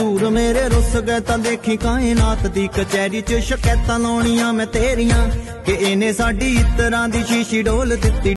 दूर मेरे रुस गए तां देखी कायनात दी कचहरी च शकैतां लाउणियां मैं तेरियां कि इहने साडी इतरां दी शीशी डोल दित्ती।